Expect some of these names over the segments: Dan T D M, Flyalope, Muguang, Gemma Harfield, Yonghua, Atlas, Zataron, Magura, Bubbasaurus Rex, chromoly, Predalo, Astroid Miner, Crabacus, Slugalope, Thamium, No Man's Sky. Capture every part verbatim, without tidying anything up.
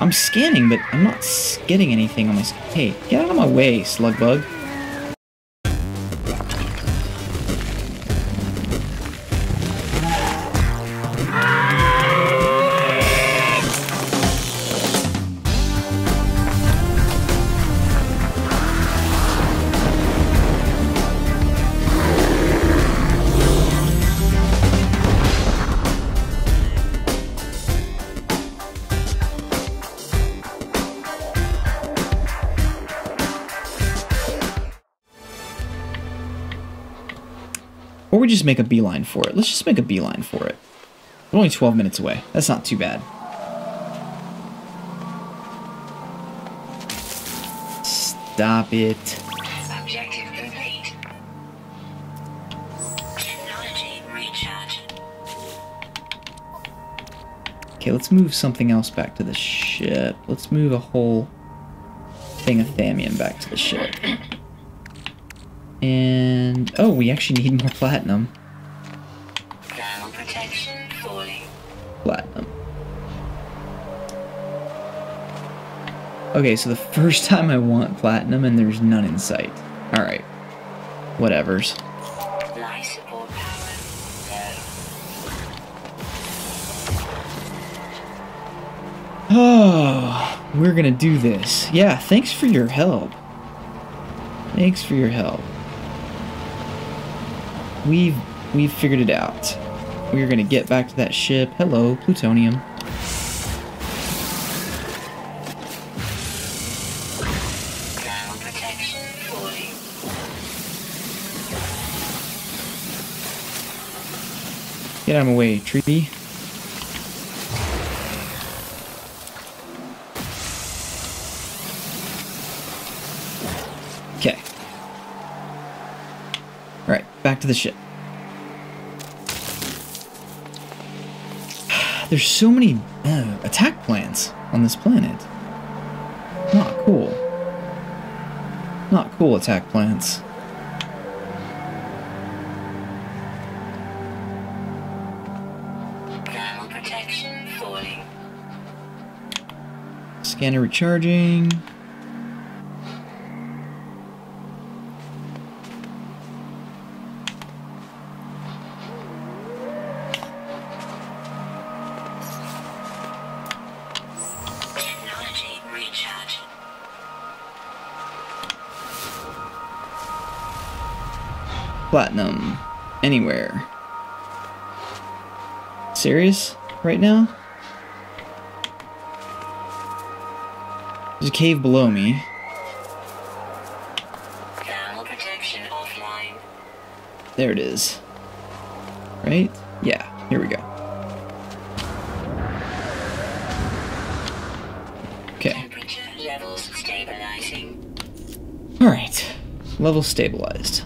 I'm scanning, but I'm not getting anything on my... Hey, get out of my way, slug bug. Or we just make a beeline for it. Let's just make a beeline for it. We're only twelve minutes away. That's not too bad. Stop it. Objective complete. Technology recharge. Okay, let's move something else back to the ship. Let's move a whole thing of Thamium back to the ship. And oh, we actually need more platinum. Thermal protection falling. Platinum. Okay, so the first time I want platinum and there's none in sight. Alright. Whatevers. Life support power. Oh, we're gonna do this. Yeah, thanks for your help. Thanks for your help. We've, we've figured it out. We're gonna get back to that ship. Hello, plutonium. Ground protection falling. Get out of my way, tree. Okay. Alright, back to the ship. There's so many uh, attack plans on this planet. Not cool. Not cool attack plans. Thermal protection falling. Scanner recharging. Platinum anywhere. Serious right now? There's a cave below me. Thermal protection offline. There it is. Right? Yeah, here we go. Okay. Temperature levels stabilizing. Alright. Level stabilized.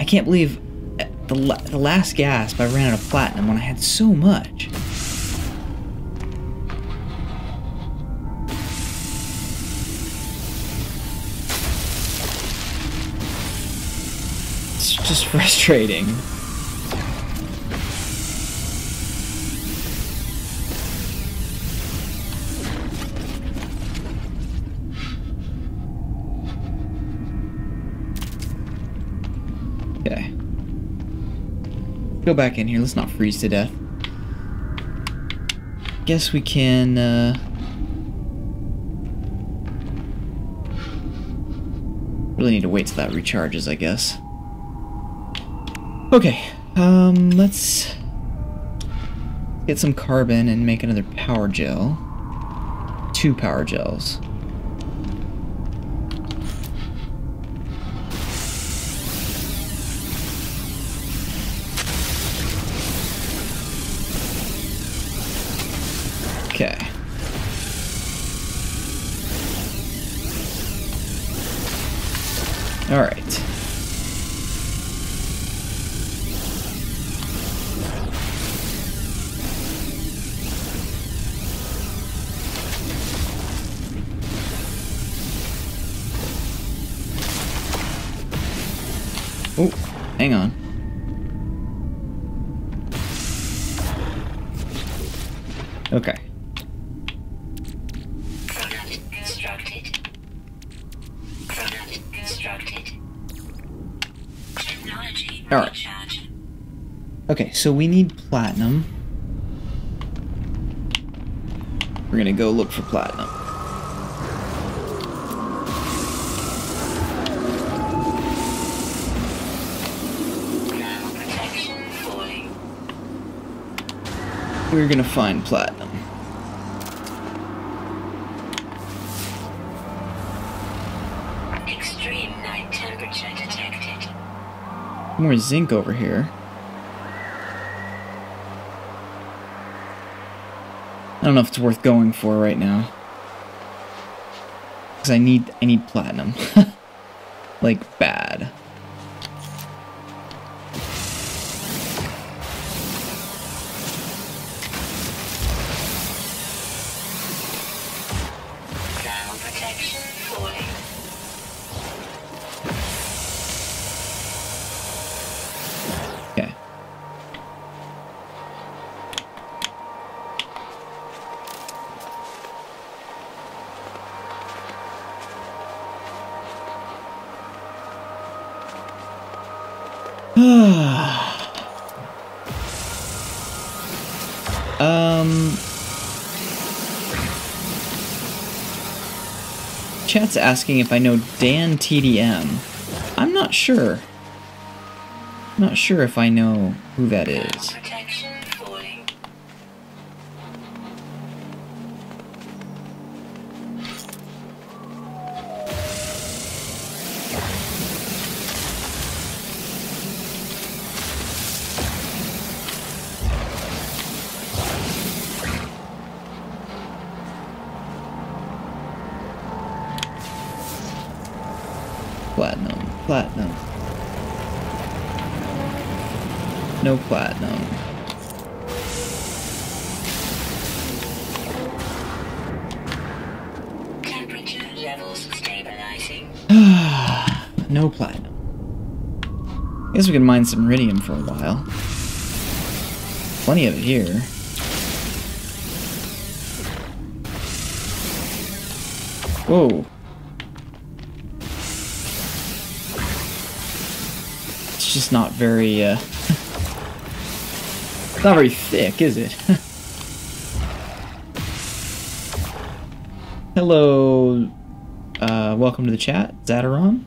I can't believe at the, la the last gasp I ran out of platinum when I had so much. It's just frustrating. Go back in here. Let's not freeze to death. Guess we can, uh... really need to wait till that recharges, I guess. Okay. Um, let's get some carbon and make another power gel. Two power gels. Okay. All right. Oh, hang on. Okay. Alright. Okay, so we need platinum. We're gonna go look for platinum. We're gonna find platinum. Extreme night temperature detected. More zinc over here. I don't know if it's worth going for right now, because I need I need platinum, like bad. um, chat's asking if I know Dan T D M. I'm not sure. I'm not sure if I know who that is. Platinum, platinum. No platinum. Temperature levels stabilizing. No platinum. I guess we can mine some iridium for a while. Plenty of it here. Whoa. Just not very, uh, not very thick, is it? Hello, uh, welcome to the chat, Zataron.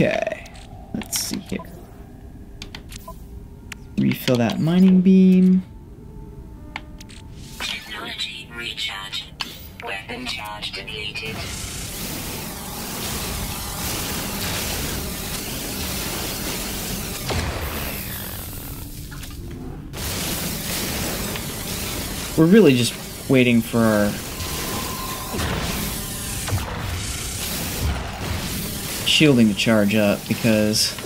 Okay, let's see here. Refill that mining beam. Technology recharge. Weapon charge depleted. We're really just waiting for our shielding to charge up, because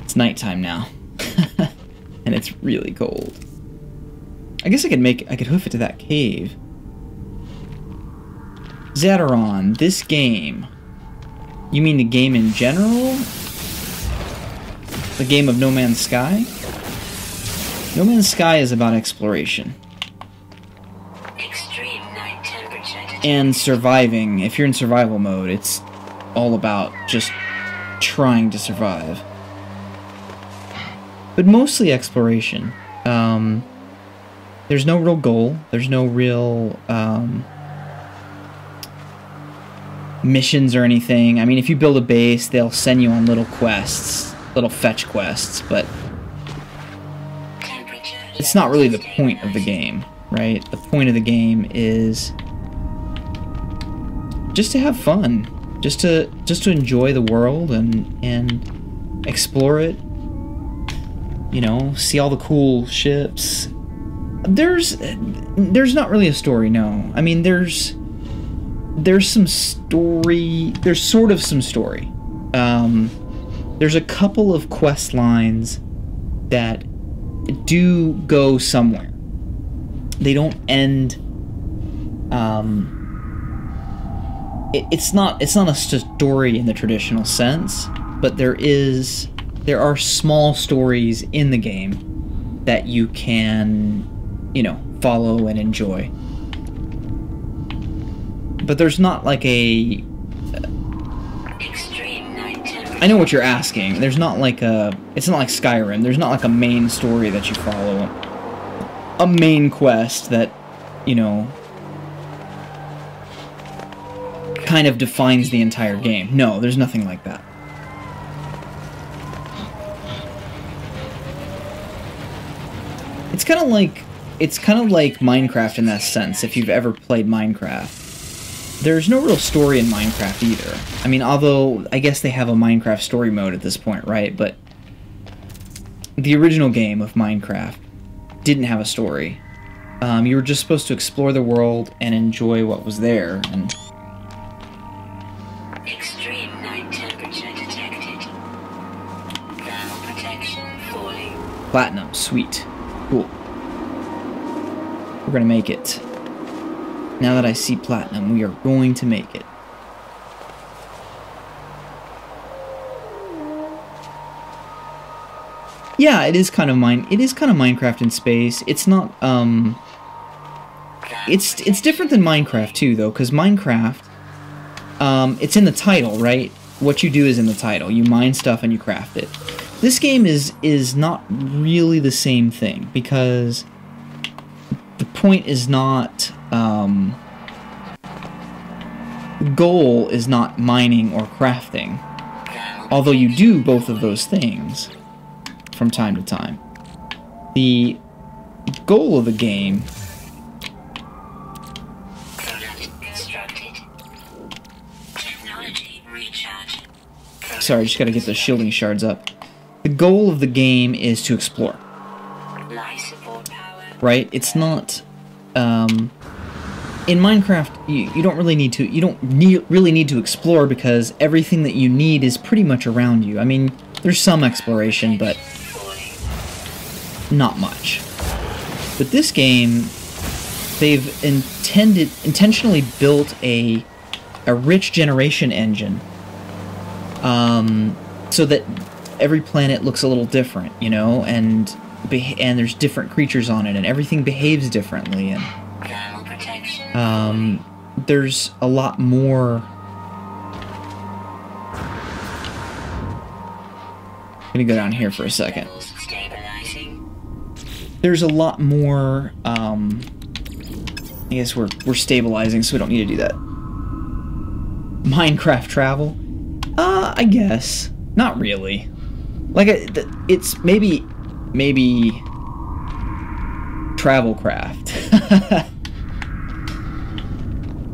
it's nighttime now and it's really cold. I guess I could make I could hoof it to that cave. Zataron, this game. You mean the game in general? The game of No Man's Sky? No Man's Sky is about exploration. And surviving. If you're in survival mode, it's all about just trying to survive. But mostly exploration. Um, there's no real goal. There's no real um, missions or anything. I mean, if you build a base, they'll send you on little quests, little fetch quests, but it's not really the point of the game, right? The point of the game is just to have fun, just to just to enjoy the world and and explore it. You know, see all the cool ships. There's there's not really a story, no. I mean, there's there's some story. There's sort of some story. Um, there's a couple of quest lines that do go somewhere. They don't end. Um, it, it's not it's not a story in the traditional sense, but there is there are small stories in the game that you can, you know, follow and enjoy. But there's not like a I know what you're asking. There's not like a... It's not like Skyrim. There's not like a main story that you follow. A main quest that, you know, kind of defines the entire game. No, there's nothing like that. It's kind of like... It's kind of like Minecraft in that sense, if you've ever played Minecraft. There's no real story in Minecraft either. I mean, although I guess they have a Minecraft story mode at this point, right? But the original game of Minecraft didn't have a story. Um, you were just supposed to explore the world and enjoy what was there. And extreme night temperature detected. Thermal protection falling. Platinum, sweet, cool. We're gonna make it. Now that I see platinum, we are going to make it. Yeah, it is kind of mine. It is kind of Minecraft in space. It's not. Um, it's it's different than Minecraft too, though, because Minecraft, um, it's in the title, right? What you do is in the title. You mine stuff and you craft it. This game is is not really the same thing because the point is not. Um, goal is not mining or crafting, although you do both of those things from time to time. The goal of the game sorry, just gotta get the shielding shards up. The goal of the game is to explore, right? It's not um, in Minecraft, you, you don't really need to. You don't need, really need to explore because everything that you need is pretty much around you. I mean, there's some exploration, but not much. But this game, they've intended intentionally built a a rich generation engine, um, so that every planet looks a little different, you know, and and there's different creatures on it, and everything behaves differently. And Um, there's a lot more. I'm gonna go down here for a second. There's a lot more. Um, I guess we're we're stabilizing, so we don't need to do that. Minecraft travel? Uh, I guess not really. Like it's maybe maybe travel craft.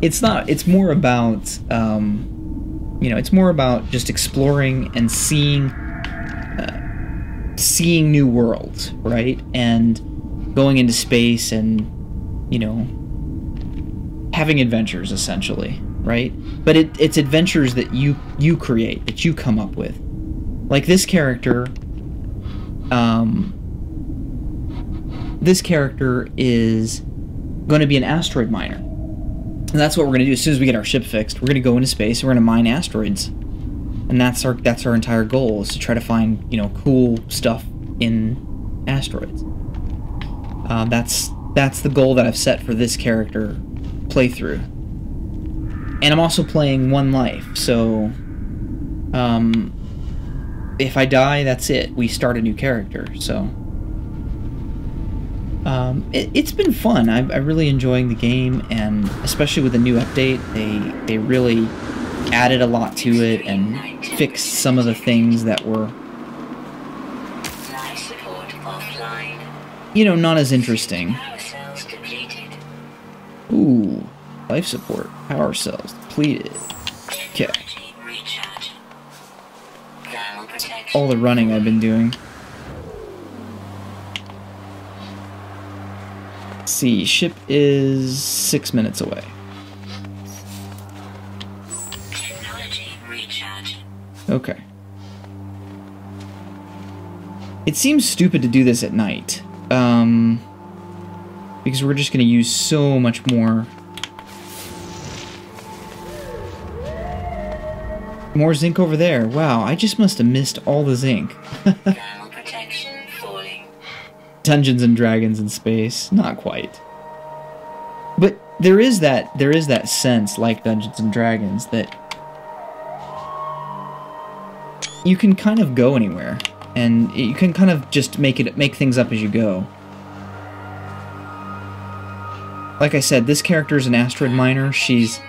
It's not, it's more about, um, you know, it's more about just exploring and seeing, uh, seeing new worlds, right? And going into space and, you know, having adventures essentially, right? But it, it's adventures that you, you create, that you come up with. Like this character, um, this character is going to be an asteroid miner. And that's what we're going to do as soon as we get our ship fixed. We're going to go into space and we're going to mine asteroids. And that's our that's our entire goal, is to try to find, you know, cool stuff in asteroids. Uh, that's that's the goal that I've set for this character playthrough. And I'm also playing one life, so um if I die, that's it. We start a new character, so Um, it, it's been fun. I'm, I'm really enjoying the game, and especially with the new update, they they really added a lot to it and fixed some of the things that were, you know, not as interesting. Ooh, life support, power cells depleted. Okay. All the running I've been doing. See, ship is six minutes away. Okay. It seems stupid to do this at night, um, because we're just going to use so much more. more zinc over there. Wow, I just must have missed all the zinc. Thermal protection falling. Dungeons and Dragons in space. Not quite. But there is that there is that sense, like Dungeons and Dragons, that you can kind of go anywhere, and you can kind of just make it make things up as you go. Like I said, this character is an asteroid miner. She's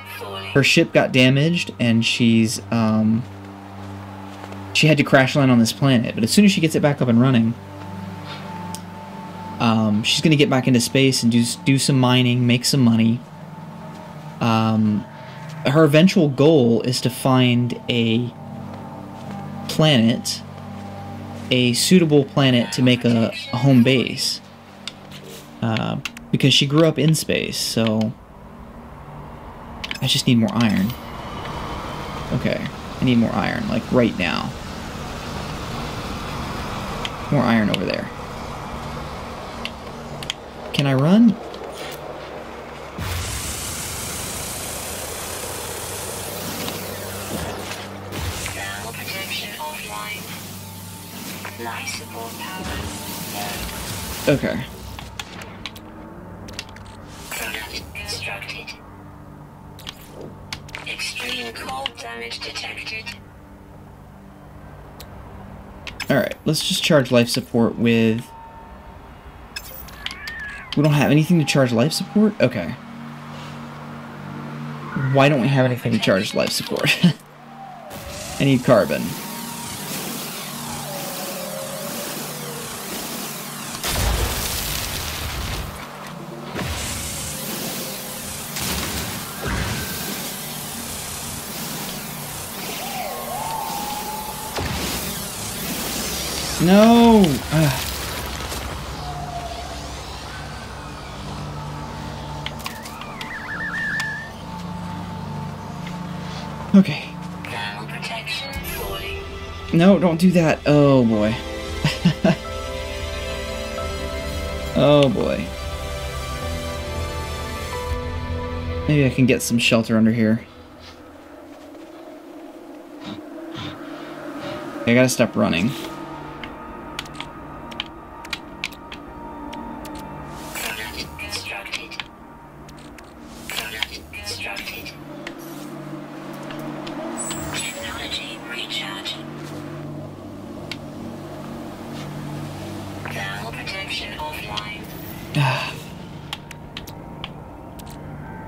her ship got damaged, and she's um, she had to crash land on this planet. But as soon as she gets it back up and running, um, she's going to get back into space and do do some mining, make some money. Um, her eventual goal is to find a planet, a suitable planet to make a, a home base, uh, because she grew up in space. So I just need more iron. Okay, I need more iron, like right now. More iron over there. Can I run? Thermal protection offline. Life support power. Okay. Alright, let's just charge life support with... We don't have anything to charge life support? Okay. Why don't we have anything to charge life support? I need carbon. No! Ugh. Okay. No, don't do that. Oh boy. Oh boy. Maybe I can get some shelter under here. I gotta stop running.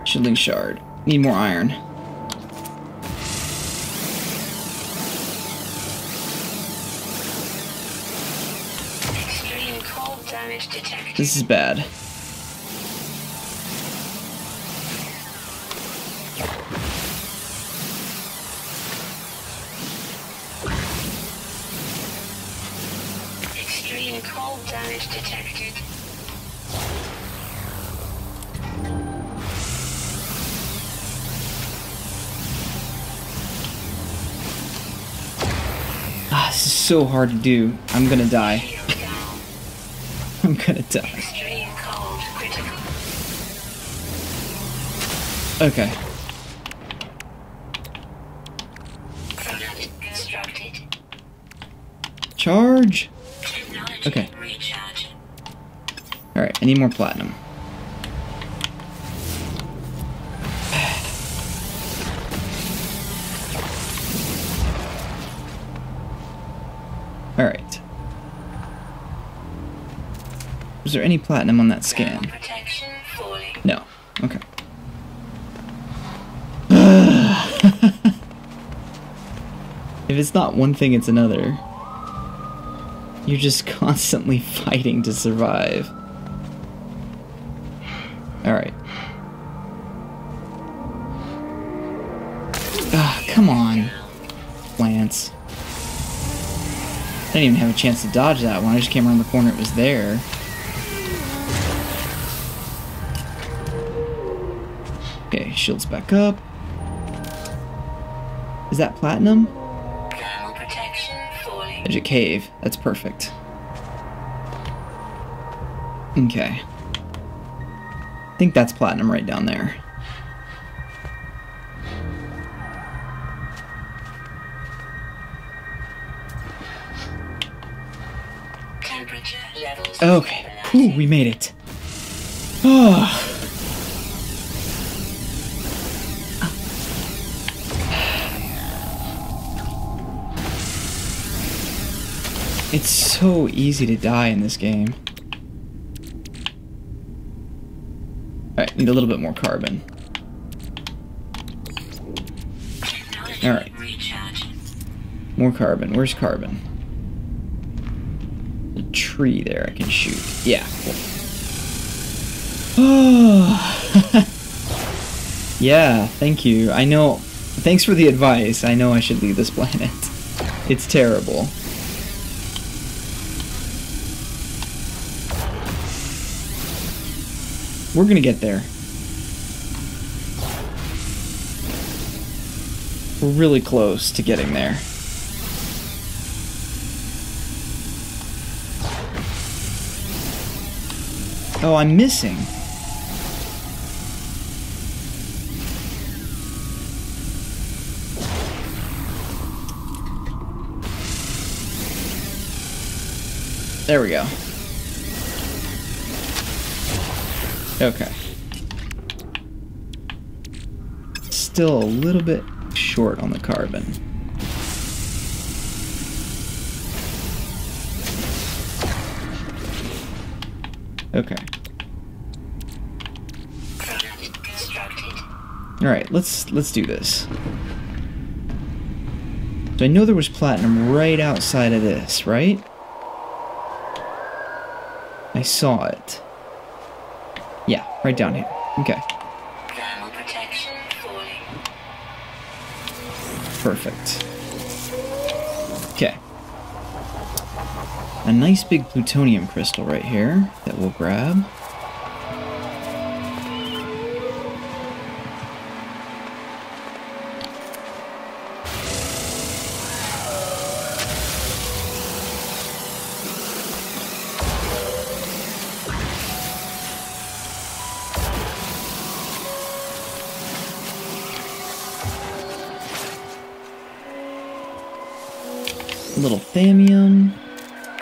Shielding shard. Need more iron. Extreme cold damage detected. This is bad. Extreme cold damage detected. This is so hard to do. I'm gonna die. I'm gonna die. Okay. Charge! Okay. Alright, I need more platinum. Alright. Is there any platinum on that scan? No. Okay. If it's not one thing, it's another. You're just constantly fighting to survive. Alright. Ah, come on, plants. I didn't even have a chance to dodge that one. I just came around the corner. It was there. Okay, shields back up. Is that platinum? There's a cave. That's perfect. Okay. I think that's platinum right down there. Okay. Ooh, we made it. Oh. It's so easy to die in this game. Alright, need a little bit more carbon. Alright. More carbon. Where's carbon? A tree there I can shoot. Yeah. Cool. Oh. Yeah, thank you. I know. Thanks for the advice. I know I should leave this planet. It's terrible. We're gonna get there. We're really close to getting there. Oh, I'm missing. There we go. Okay. Still a little bit short on the carbon. Okay. All right, let's let's do this. So I know there was platinum right outside of this, right? I saw it. Yeah, right down here. Okay. Thermal protection forty. Perfect. Okay. A nice big plutonium crystal right here that we'll grab. Little thamium.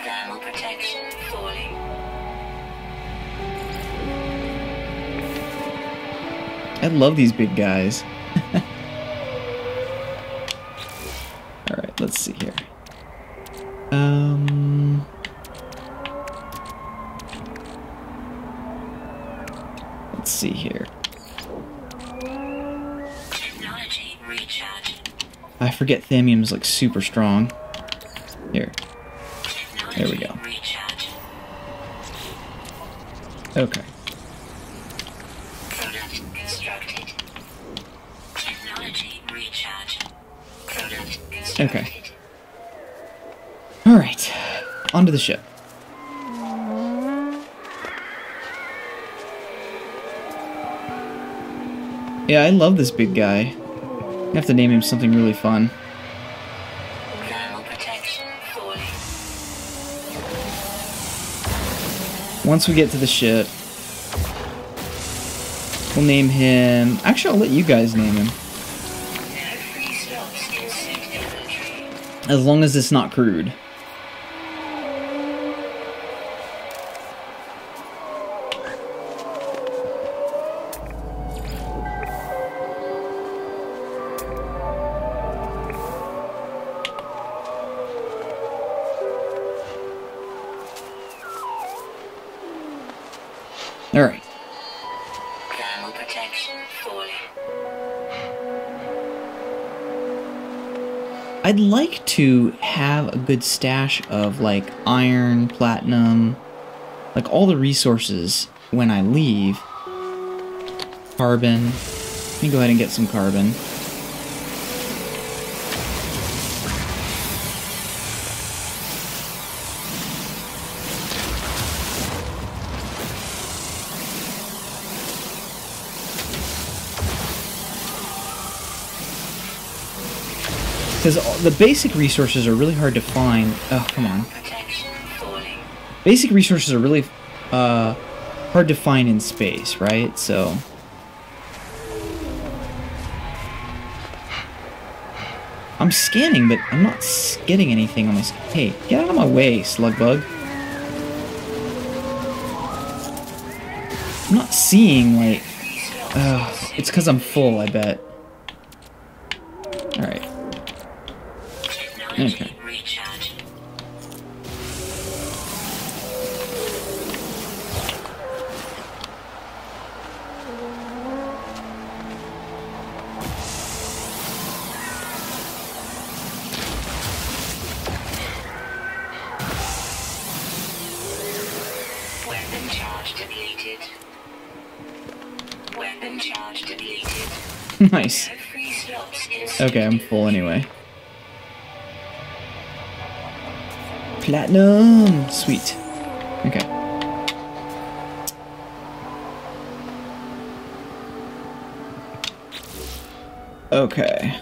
Thermal protection forty. I love these big guys. All right, let's see here. Um, let's see here. Technology recharge. I forget thamium is like super strong. Here. There we go. Okay. Product constructed. Technology recharge. Product constructed. Okay. Alright. Onto the ship. Yeah, I love this big guy. I have to name him something really fun. Once we get to the ship, we'll name him... Actually, I'll let you guys name him. As long as it's not crude. All right. Thermal protection forty. I'd like to have a good stash of like iron, platinum, like all the resources when I leave. Carbon. Let me go ahead and get some carbon. Because the basic resources are really hard to find. Oh, come on. Basic resources are really uh, hard to find in space, right? So. I'm scanning, but I'm not getting anything on my... Hey, get out of my way, slug bug. I'm not seeing, like... Uh, it's because I'm full, I bet. Alright. Okay. Nice. Okay, I'm full anyway. Platinum! Sweet. Okay. Okay.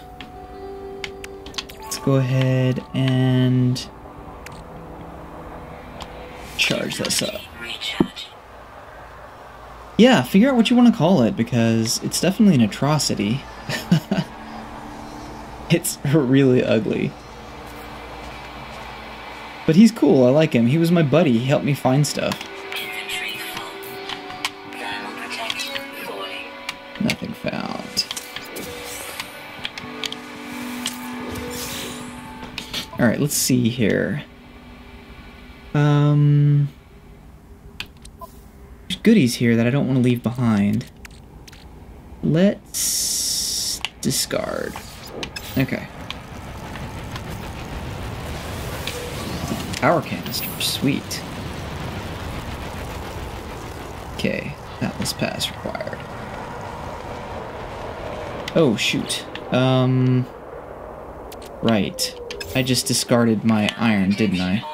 Let's go ahead and charge this up. Yeah, figure out what you want to call it, because it's definitely an atrocity. It's really ugly. But he's cool, I like him. He was my buddy, he helped me find stuff. Nothing found. Alright, let's see here. Um... goodies here that I don't want to leave behind. Let's discard. Okay. Power canister, sweet. Okay, Atlas pass required. Oh shoot. Um right. I just discarded my iron, didn't I?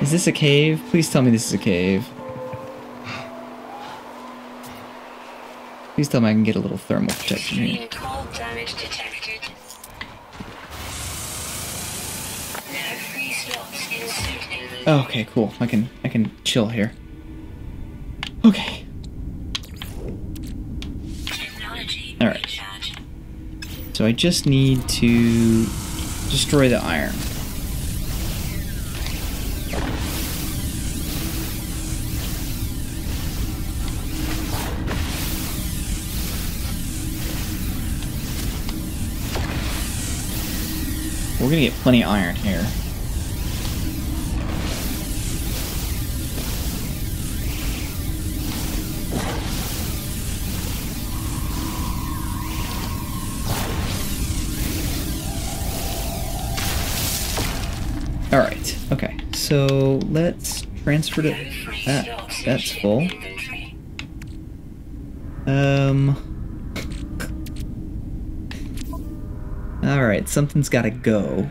Is this a cave? Please tell me this is a cave. Please tell me I can get a little thermal protection here. Cold damage detected. Now three slots in suit. Oh, okay, cool. I can I can chill here. Okay. All right. So I just need to destroy the iron. We're gonna get plenty of iron here. Alright, okay. So let's transfer to that. That's full. Um Alright, something's gotta go.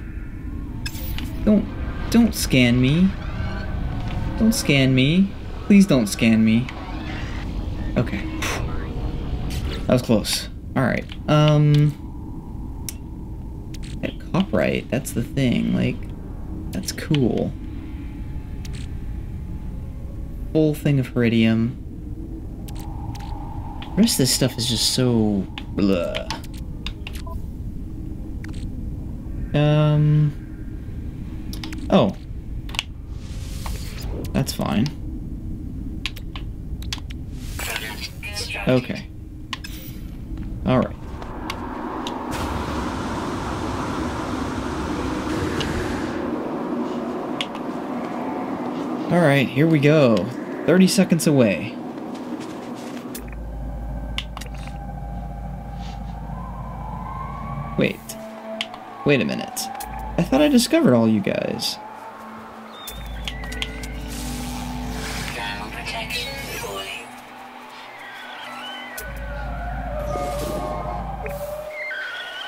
Don't... don't scan me. Don't scan me. Please don't scan me. Okay. That was close. Alright, um... that copyright, that's the thing, like... that's cool. Whole thing of iridium. The rest of this stuff is just so... blah. Um... Oh. That's fine. Okay. Alright. Alright, here we go. thirty seconds away. Wait. Wait a minute. I thought I discovered all you guys.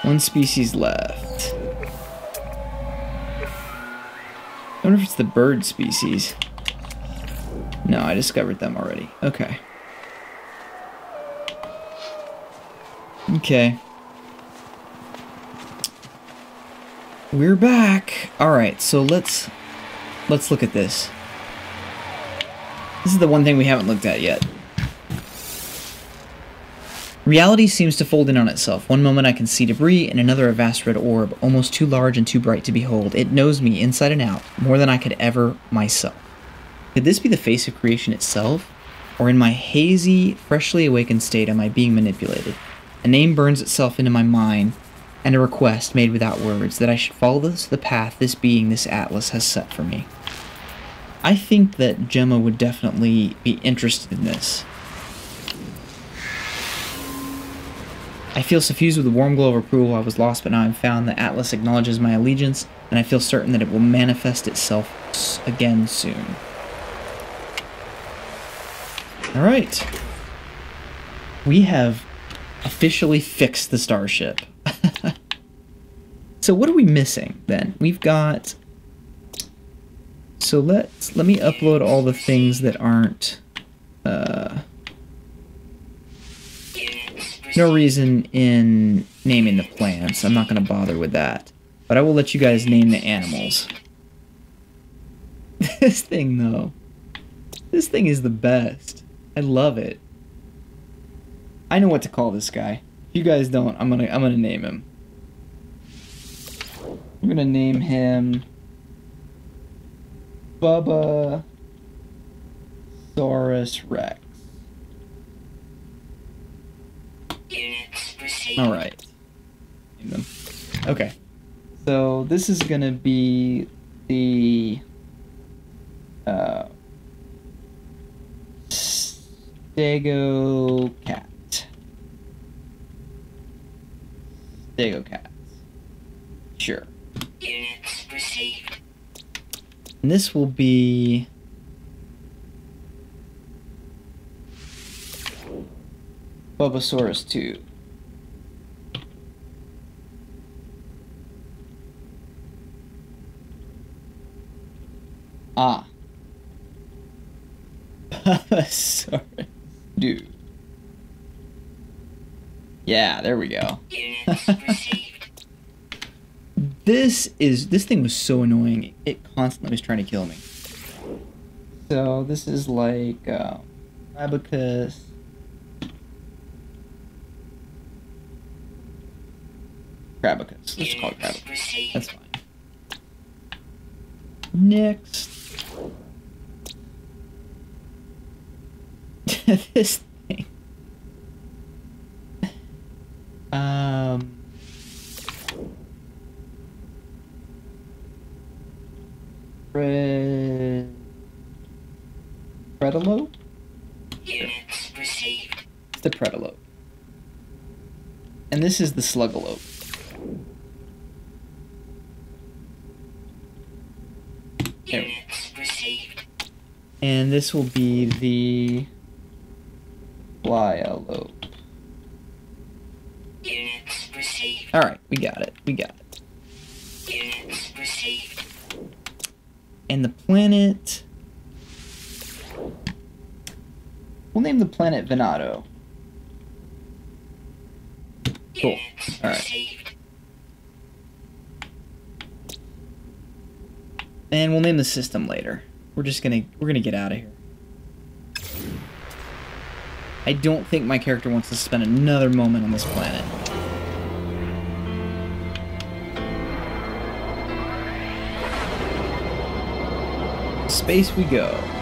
One species left. I wonder if it's the bird species. No, I discovered them already. Okay. Okay. We're back. Alright, so let's let's look at this. This is the one thing we haven't looked at yet. Reality seems to fold in on itself. One moment I can see debris, and another a vast red orb, almost too large and too bright to behold. It knows me inside and out, more than I could ever myself. Could this be the face of creation itself? Or in my hazy, freshly awakened state am I being manipulated? A name burns itself into my mind, and a request made without words that I should follow this, the path this being, this Atlas, has set for me. I think that Gemma would definitely be interested in this. I feel suffused with the warm glow of approval. I was lost, but now I'm found. The Atlas acknowledges my allegiance, and I feel certain that it will manifest itself again soon. Alright. We have officially fixed the starship. So what are we missing then? We've got... So let's... Let me upload all the things that aren't... Uh... No reason in naming the plants. I'm not going to bother with that. But I will let you guys name the animals. This thing, though. This thing is the best. I love it. I know what to call this guy. If you guys don't, I'm going to I'm going to name him. I'm going to name him... Bubbasaurus Rex. Alright. Okay. So this is gonna be the uh Stego Cat. Stego Cat. Sure. And this will be Bubbasaurus two. Ah. Bubbasaurus two. Yeah, there we go. This is this thing was so annoying. It constantly was trying to kill me. So this is like uh, Abacus. Crabacus. Let's call it Crabacus. That's fine. Next. This thing. Um. Fred. Predalo? Sure. It's the Predalo. And this is the Slugalope. And this will be the Flyalope. Alright, we got it. We got it. And the planet... We'll name the planet Venado. Cool. Alright. And we'll name the system later. We're just gonna we're gonna get out of here. I don't think my character wants to spend another moment on this planet. Space we go.